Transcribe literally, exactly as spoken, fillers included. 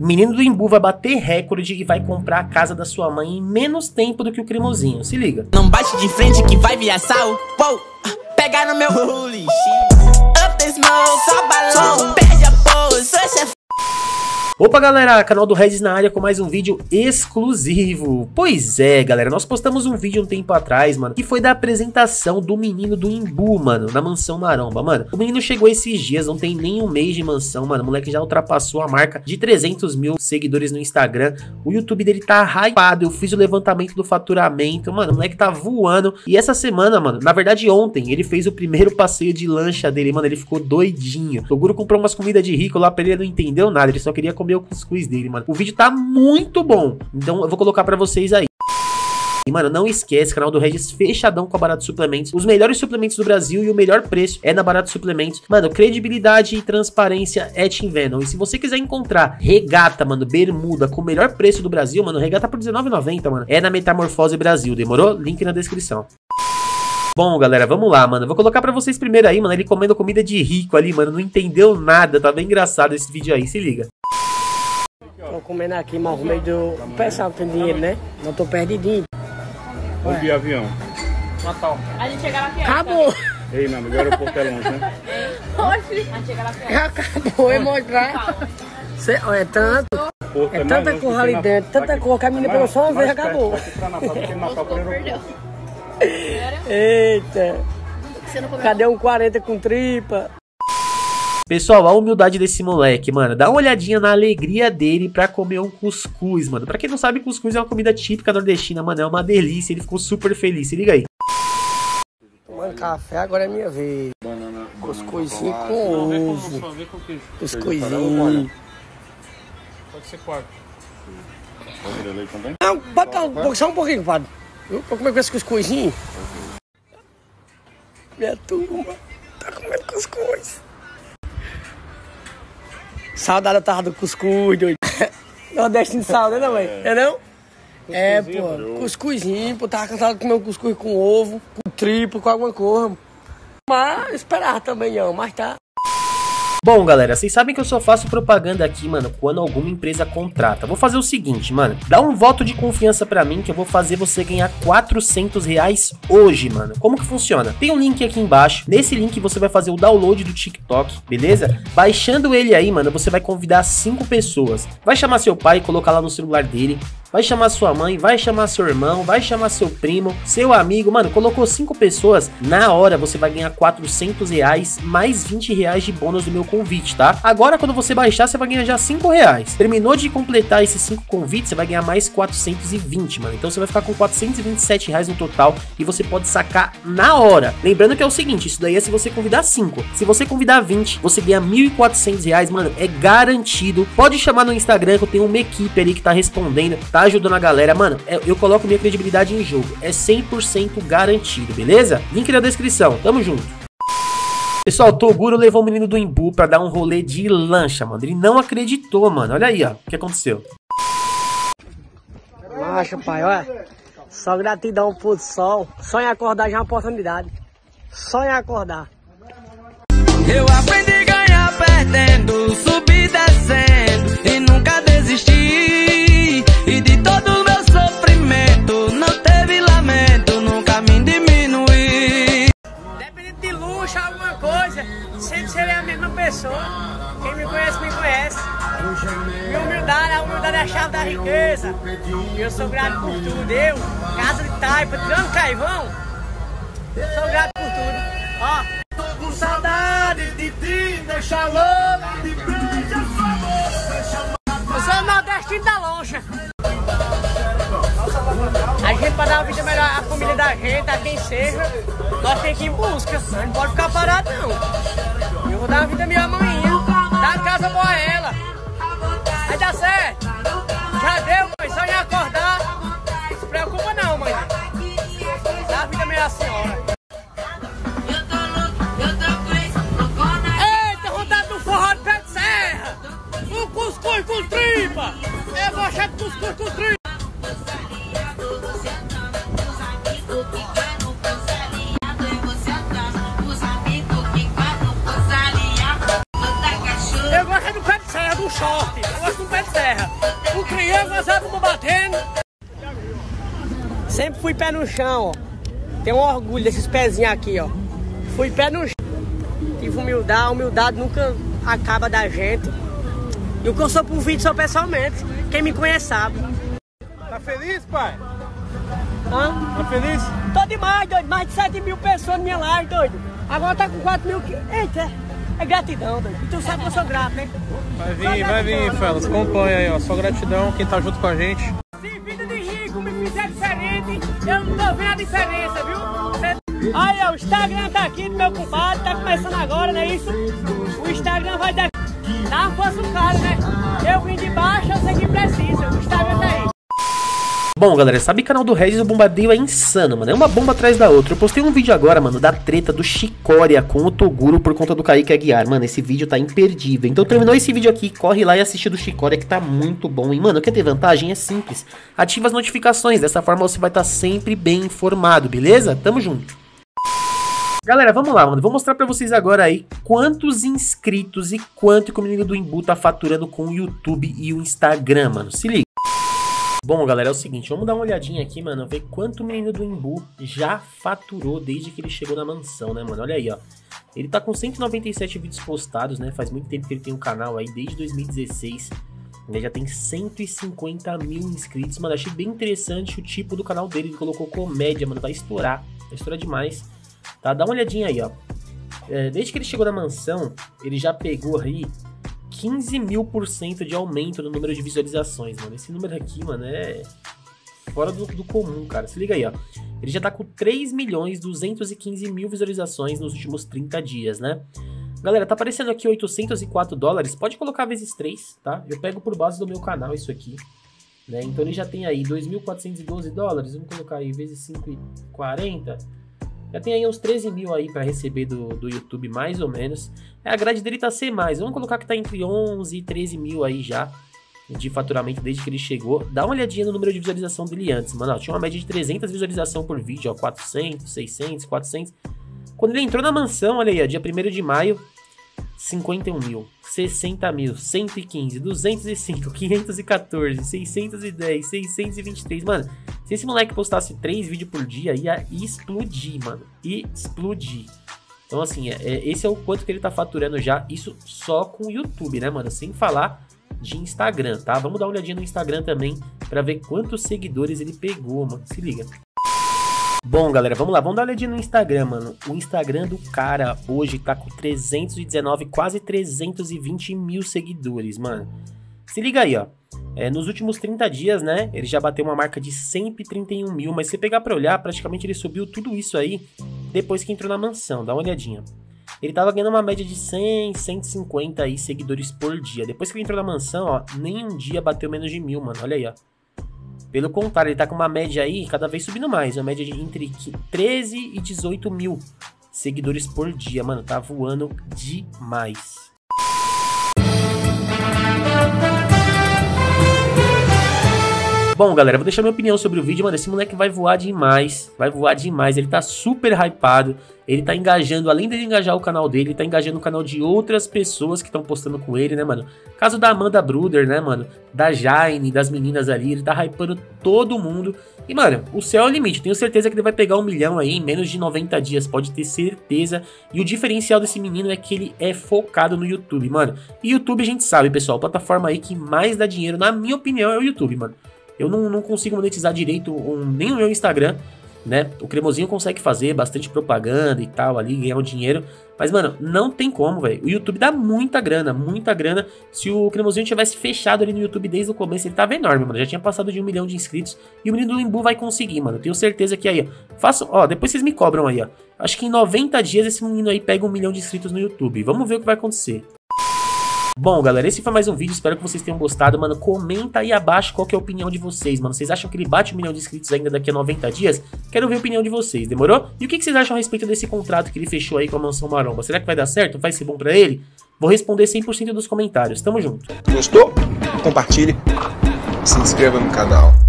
Menino do Imbu vai bater recorde e vai comprar a casa da sua mãe em menos tempo do que o Cremosinho, se liga. Não bate de frente que vai via sal, pou, pega no meu holy up this mode, só balão, perde a pose, esse é... Opa galera, canal do Regis na área com mais um vídeo exclusivo. Pois é galera, nós postamos um vídeo um tempo atrás, mano, que foi da apresentação do menino do Imbu, mano, na mansão Maromba, mano. O menino chegou esses dias, não tem nem um mês de mansão, mano. O moleque já ultrapassou a marca de trezentos mil seguidores no Instagram. O YouTube dele tá hypado, eu fiz o levantamento do faturamento, mano, o moleque tá voando. E essa semana, mano, na verdade ontem, ele fez o primeiro passeio de lancha dele, mano, ele ficou doidinho. O Toguro comprou umas comidas de rico lá pra ele, ele não entendeu nada, ele só queria comer o cuscuz dele, mano. O vídeo tá muito bom, então eu vou colocar pra vocês aí. E, mano, não esquece, canal do Regis fechadão com a Barato Suplementos. Os melhores suplementos do Brasil e o melhor preço é na Barato Suplementos. Mano, credibilidade e transparência é Team Venom. E se você quiser encontrar regata, mano, bermuda, com o melhor preço do Brasil, mano, regata por dezenove reais e noventa centavos, mano, é na Metamorfose Brasil, demorou? Link na descrição. Bom, galera, vamos lá, mano. Vou colocar pra vocês primeiro aí, mano, ele comendo comida de rico ali, mano, não entendeu nada, tá bem engraçado esse vídeo aí, se liga. Tô comendo aqui, mas no meio do... O pessoal tem dinheiro, né? Não tô perdidinho. Bom dia, avião. Natal. A gente chega lá que acabou. Tá? Ei, não, melhor o porto é longe, né? Oxi. A gente chega lá que acabou, é mostrar. Cê, ó, é tanto. É, é tanta cor ali dentro, tanta cor que a menina pegou só uma vez e acabou. Eita. Cadê um quarenta com tripa? Pessoal, a humildade desse moleque, mano. Dá uma olhadinha na alegria dele pra comer um cuscuz, mano. Pra quem não sabe, cuscuz é uma comida típica nordestina, mano. É uma delícia, ele ficou super feliz. Se liga aí. Tomando café, agora é minha vez. Banana, cuscuzinho banana, com ovo. Cuscuzinho. Pode ser quatro. Não, bota um, só um pouquinho, padre. Eu vou comer com esse cuscuzinho. Minha turma tá comendo cuscuz. Saudade eu tava do cuscuz, doido. Nordeste de saudade, né, mãe? É, é não? É, pô. Cuscuzinho, pô. Tava cansado de comer um cuscuz com ovo, com tripa, com alguma coisa. Mas esperava também, ó. Mas tá. Bom, galera, vocês sabem que eu só faço propaganda aqui, mano, quando alguma empresa contrata. Vou fazer o seguinte, mano, dá um voto de confiança pra mim que eu vou fazer você ganhar quatrocentos reais hoje, mano. Como que funciona? Tem um link aqui embaixo, nesse link você vai fazer o download do TikTok, beleza? Baixando ele aí, mano, você vai convidar cinco pessoas. Vai chamar seu pai e colocar lá no celular dele. Vai chamar sua mãe, vai chamar seu irmão, vai chamar seu primo, seu amigo. Mano, colocou cinco pessoas, na hora você vai ganhar quatrocentos reais, mais vinte reais de bônus do meu convite, tá? Agora, quando você baixar, você vai ganhar já cinco reais. Terminou de completar esses cinco convites, você vai ganhar mais quatrocentos e vinte, mano. Então, você vai ficar com quatrocentos e vinte e sete reais no total e você pode sacar na hora. Lembrando que é o seguinte, isso daí é se você convidar cinco. Se você convidar vinte, você ganha mil e quatrocentos reais, mano, é garantido. Pode chamar no Instagram, que eu tenho uma equipe ali que tá respondendo, tá? Ajudando a galera, mano, eu coloco minha credibilidade em jogo, é cem por cento garantido, beleza? Link na descrição, tamo junto. Pessoal, o Toguro levou o menino do Imbu pra dar um rolê de lancha, mano, ele não acreditou, mano, olha aí, ó, o que aconteceu. Macho, pai, olha, só gratidão pro sol, só em acordar já é uma oportunidade, só em acordar. Eu aprendi a ganhar perdendo, subir descendo e nunca desisti. E de todo o meu sofrimento, não teve lamento, nunca me diminuí. Dependendo de luxo, alguma coisa, sempre serei a mesma pessoa. Quem me conhece, me conhece. Minha humildade, a humildade é a chave da riqueza. Eu sou grato por tudo, eu, casa de taipa, tirando caivão, eu sou grato por tudo. Ó, tô com saudade de ti, deixa louco, de frente a sua moça, deixa louco. Eu sou nordestino da loncha. A gente, para dar uma vida melhor, a família da gente, a quem seja, nós temos que ir em busca. Não pode ficar parado, não. Eu vou dar uma vida melhor amanhã. Dá casa boa a ela. Vai dar certo. Já deu, mãe. Só em acordar. Não se preocupa, não, mãe. Dá uma vida melhor à senhora. Eita, rodado no forró de pé de serra. Um cuscuz com tripa. Eu vou achar cuscuz com tripa. Short, eu gosto de um pé de com criança, sabe, combatendo. Sempre fui pé no chão, ó. Tenho orgulho desses pezinhos aqui, ó. Fui pé no chão. Tive humildade, a humildade nunca acaba da gente. E o que eu sou pro vídeo sou pessoalmente. Quem me conhece sabe. Tá feliz, pai? Hã? Tá feliz? Tô demais, doido. Mais de sete mil pessoas na minha live, doido. Agora tá com quatro mil. Eita, é gratidão, doido. E tu sabe que eu sou grato, né? Vai vir, vai vir, Felas. Acompanha aí, ó. Só gratidão quem tá junto com a gente. Se vida de rico me fizer diferente, eu não tô vendo a diferença, viu? Olha, o Instagram tá aqui do meu compadre. Tá começando agora, não é isso? O Instagram vai dar. Dá uma força o cara, né? Eu vim de baixo, eu sei que precisa. O Instagram tá aí. Bom, galera, sabe o canal do Regis, o bombardeio é insano, mano, é uma bomba atrás da outra. Eu postei um vídeo agora, mano, da treta do Chicória com o Toguro por conta do Kaique Aguiar, mano, esse vídeo tá imperdível. Então terminou esse vídeo aqui, corre lá e assiste do Chicória que tá muito bom. E, mano, quer ter vantagem? É simples, ativa as notificações, dessa forma você vai estar sempre bem informado, beleza? Tamo junto. Galera, vamos lá, mano. Vou mostrar pra vocês agora aí quantos inscritos e quanto que o menino do Imbu tá faturando com o YouTube e o Instagram, mano. Se liga. Bom, galera, é o seguinte, vamos dar uma olhadinha aqui, mano, ver quanto o menino do Imbu já faturou desde que ele chegou na mansão, né, mano? Olha aí, ó. Ele tá com cento e noventa e sete vídeos postados, né? Faz muito tempo que ele tem um canal aí, desde dois mil e dezesseis. Ele já tem cento e cinquenta mil inscritos, mano. Achei bem interessante o tipo do canal dele. Ele colocou comédia, mano. Vai estourar. Vai estourar demais. Tá? Dá uma olhadinha aí, ó. É, desde que ele chegou na mansão, ele já pegou aí quinze mil por cento de aumento no número de visualizações, mano. Esse número aqui, mano, é fora do, do comum, cara. Se liga aí, ó. Ele já tá com três milhões duzentos e quinze mil visualizações nos últimos trinta dias, né? Galera, tá aparecendo aqui oitocentos e quatro dólares. Pode colocar vezes três, tá? Eu pego por base do meu canal isso aqui, né? Então ele já tem aí dois mil quatrocentos e doze dólares. Vamos colocar aí vezes cinco e quarenta. Já tem aí uns treze mil aí pra receber do, do YouTube, mais ou menos. A grade dele tá C mais. Vamos colocar que tá entre onze e treze mil aí já de faturamento desde que ele chegou. Dá uma olhadinha no número de visualização dele antes, mano. Ó, tinha uma média de trezentas visualizações por vídeo, ó. quatrocentos, seiscentos, quatrocentos. Quando ele entrou na mansão, olha aí, ó, dia primeiro de maio, cinquenta e um mil, sessenta mil, cento e quinze, duzentos e cinco, quinhentos e quatorze, seiscentos e dez, seiscentos e vinte e três, mano. Se esse moleque postasse três vídeos por dia, ia explodir, mano. Explodir. Então, assim, é, é, esse é o quanto que ele tá faturando já. Isso só com o YouTube, né, mano? Sem falar de Instagram, tá? Vamos dar uma olhadinha no Instagram também pra ver quantos seguidores ele pegou, mano. Se liga. Bom, galera, vamos lá. Vamos dar uma olhadinha no Instagram, mano. O Instagram do cara hoje tá com trezentos e dezenove, quase trezentos e vinte mil seguidores, mano. Se liga aí, ó. É, nos últimos trinta dias, né, ele já bateu uma marca de cento e trinta e um mil, mas se você pegar pra olhar, praticamente ele subiu tudo isso aí depois que entrou na mansão, dá uma olhadinha. Ele tava ganhando uma média de cem, cento e cinquenta aí seguidores por dia. Depois que ele entrou na mansão, ó, nem um dia bateu menos de mil, mano, olha aí, ó. Pelo contrário, ele tá com uma média aí cada vez subindo mais, uma média de entre treze e dezoito mil seguidores por dia, mano, tá voando demais. Bom, galera, vou deixar minha opinião sobre o vídeo, mano, esse moleque vai voar demais, vai voar demais, ele tá super hypado, ele tá engajando, além de engajar o canal dele, ele tá engajando o canal de outras pessoas que estão postando com ele, né, mano? Caso da Amanda Bruder, né, mano, da Jaine, das meninas ali, ele tá hypando todo mundo e, mano, o céu é o limite, tenho certeza que ele vai pegar um milhão aí em menos de noventa dias, pode ter certeza, e o diferencial desse menino é que ele é focado no YouTube, mano, e YouTube a gente sabe, pessoal, a plataforma aí que mais dá dinheiro, na minha opinião, é o YouTube, mano. Eu não, não consigo monetizar direito um, nem o meu Instagram, né? O Cremosinho consegue fazer bastante propaganda e tal ali, ganhar um dinheiro. Mas, mano, não tem como, velho. O YouTube dá muita grana, muita grana. Se o Cremosinho tivesse fechado ali no YouTube desde o começo, ele tava enorme, mano. Já tinha passado de um milhão de inscritos. E o menino do Imbu vai conseguir, mano. Tenho certeza que aí, ó. Faço, ó, depois vocês me cobram aí, ó. Acho que em noventa dias esse menino aí pega um milhão de inscritos no YouTube. Vamos ver o que vai acontecer. Bom, galera, esse foi mais um vídeo, espero que vocês tenham gostado, mano, comenta aí abaixo qual que é a opinião de vocês, mano, vocês acham que ele bate um milhão de inscritos ainda daqui a noventa dias? Quero ver a opinião de vocês, demorou? E o que, que vocês acham a respeito desse contrato que ele fechou aí com a mansão Maromba? Será que vai dar certo? Vai ser bom pra ele? Vou responder cem por cento dos comentários, tamo junto. Gostou? Compartilhe, se inscreva no canal.